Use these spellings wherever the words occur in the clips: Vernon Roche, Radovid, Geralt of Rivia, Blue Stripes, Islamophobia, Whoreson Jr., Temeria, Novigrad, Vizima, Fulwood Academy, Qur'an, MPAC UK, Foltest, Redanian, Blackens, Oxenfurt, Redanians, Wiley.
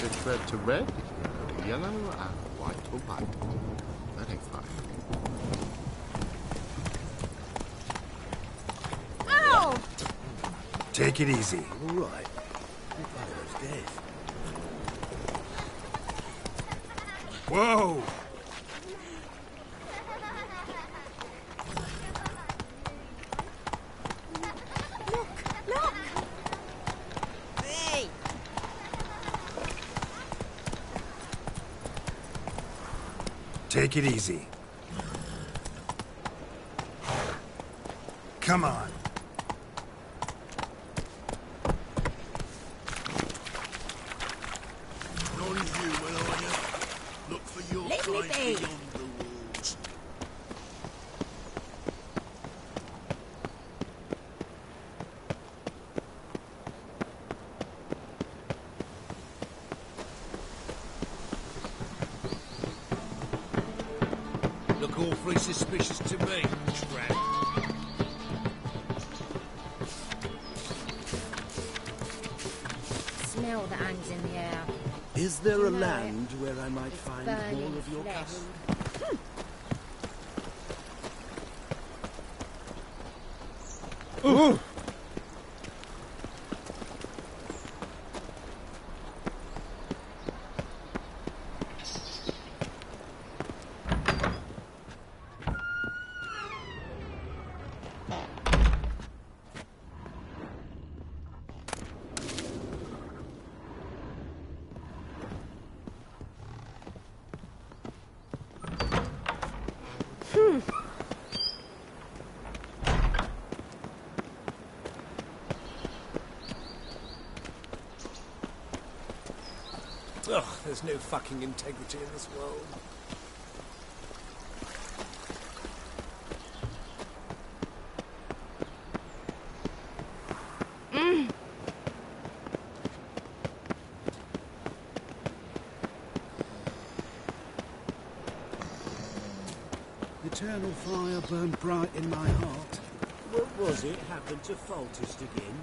It's red to red, yellow and white to white. That ain't fine. Ow! Take it easy. All right. Those days. Whoa! Take it easy. Come on. None of you, well, are you? Look for your kind beyond the walls. Look awfully suspicious to me, Trap. Is there a land where I might find all of your castle? Ooh! There's no fucking integrity in this world. Eternal fire burned bright in my heart. What was it happened to Foltest again?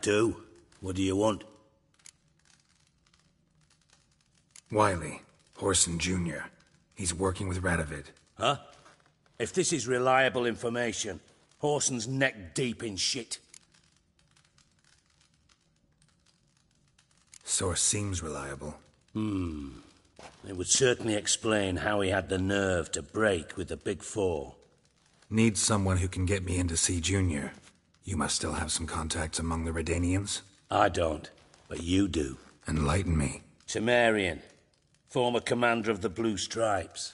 Do. What do you want? Wiley, Whoreson Jr. He's working with Radovid. Huh? If this is reliable information, Whoreson's neck deep in shit. Source seems reliable. It would certainly explain how he had the nerve to break with the Big Four. Need someone who can get me in to see Jr. You must still have some contacts among the Redanians? I don't, but you do. Enlighten me. Temerian, former commander of the Blue Stripes.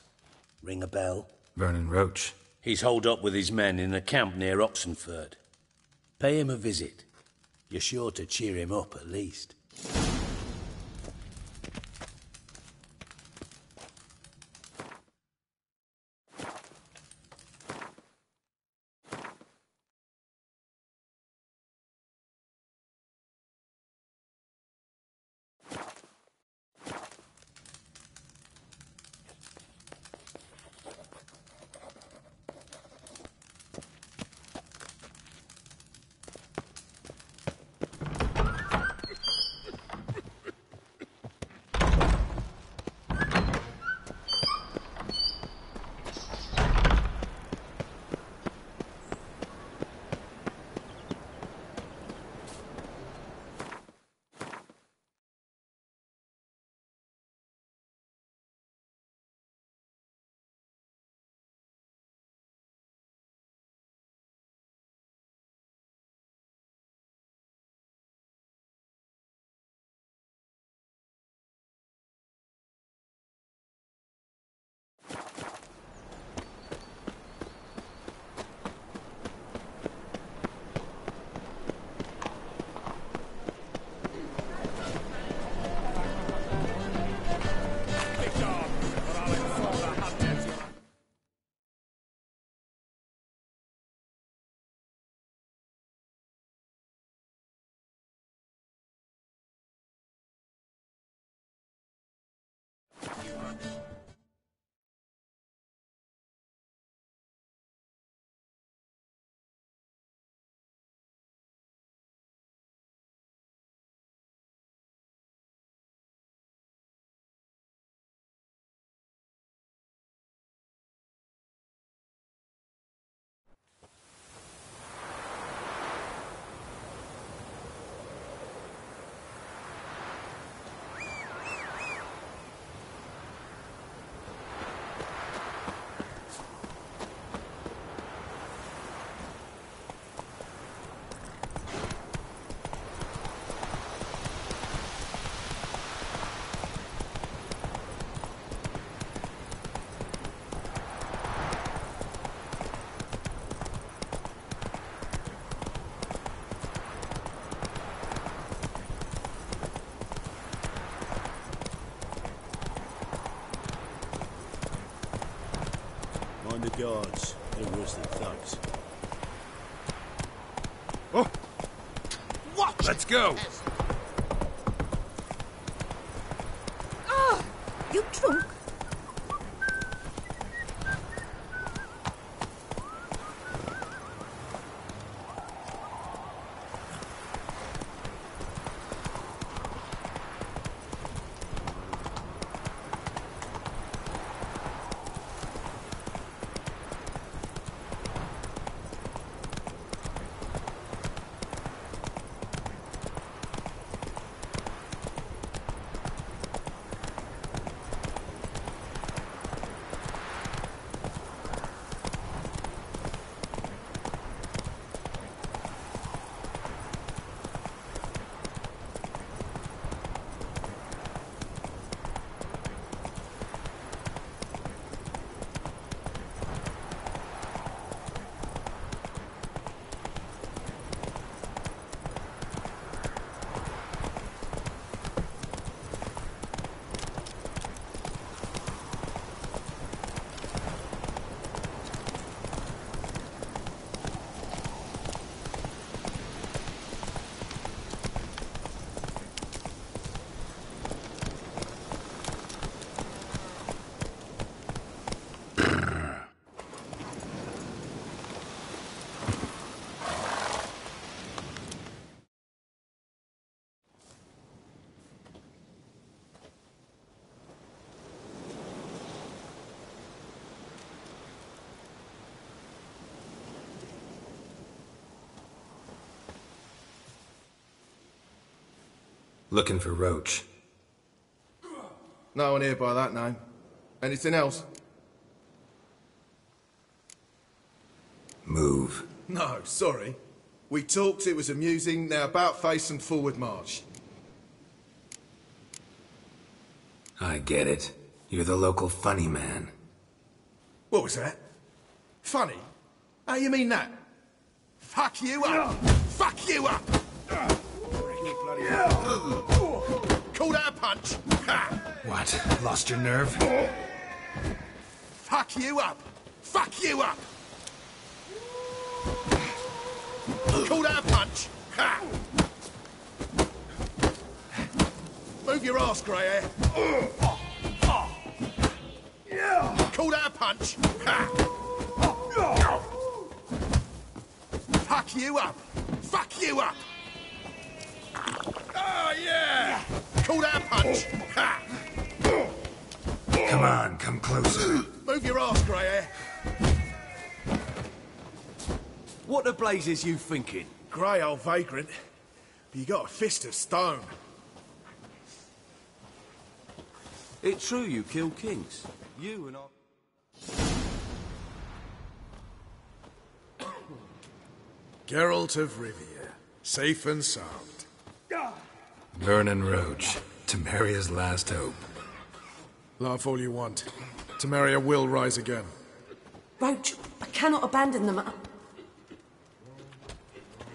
Ring a bell? Vernon Roche. He's holed up with his men in a camp near Oxenfurt. Pay him a visit. You're sure to cheer him up, at least. The guards, they're worse than thugs. Oh! What? Let's go! Oh, you drunk? Looking for Roche. No one here by that name. Anything else? Move. No, sorry. We talked, it was amusing. Now about face and forward march. I get it. You're the local funny man. What was that? Funny? How you mean that? Fuck you up! Fuck you up! Call that a punch? Ha. What? Lost your nerve? Fuck you up! Fuck you up! Call that a punch? Ha. Move your ass, grey hair. Call that a punch? Ha. Fuck you up! Fuck you up! Oh, yeah! Call that a punch! Ha! Come on, come closer. Move your ass, grey hair. What the blazes you thinking? Grey old vagrant. But you got a fist of stone. It's true you kill kings. You and I... Geralt of Rivia. Safe and sound. Vernon Roche, Temeria's last hope. Laugh all you want. Temeria will rise again. Roche, I cannot abandon them.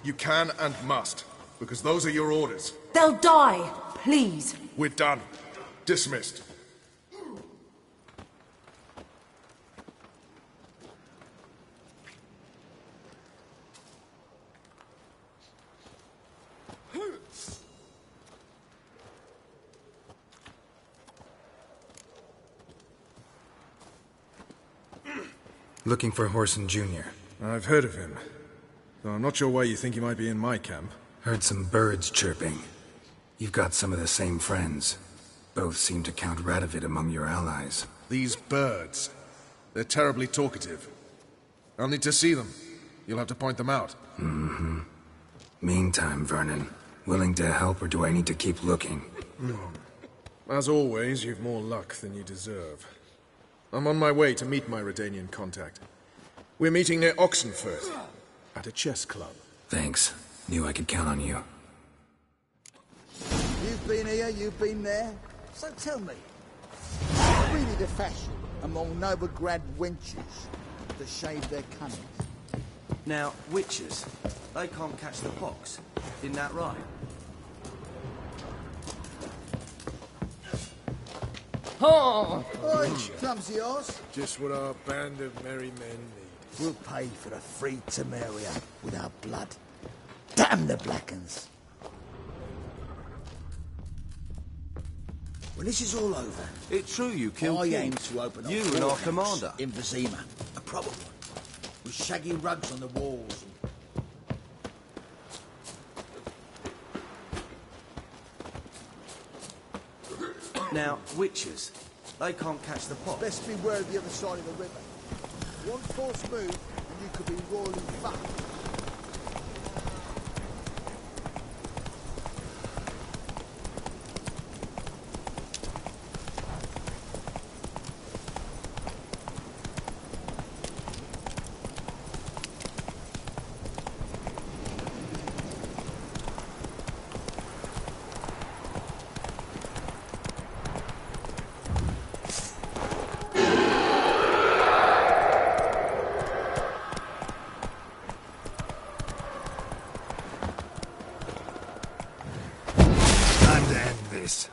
You can and must, because those are your orders. They'll die, please. We're done. Dismissed. looking for Whoreson Jr. I've heard of him, though I'm not sure why you think he might be in my camp. Heard some birds chirping. You've got some of the same friends. Both seem to count Radovid among your allies. These birds. They're terribly talkative. I'll need to see them. You'll have to point them out. Mm-hmm. Meantime, Vernon, willing to help or do I need to keep looking? As always, you've more luck than you deserve. I'm on my way to meet my Redanian contact. We're meeting near Oxenfurt, at a chess club. Thanks. Knew I could count on you. You've been here, you've been there. So tell me, it's really the fashion among Novigrad wenches to shave their cunnies. Now, witches, they can't catch the pox. Isn't that right? Oh, clumsy horse. Just what our band of merry men need. We'll pay for a free Temeria with our blood. Damn the Blackens. When this is all over... It's true you killed him. I aim to open up you and our commander. In Vizima. A proper one. With shaggy rugs on the walls and... Now, witches, they can't catch the pot. Best beware of the other side of the river. One false move, and you could be royally fucked. This.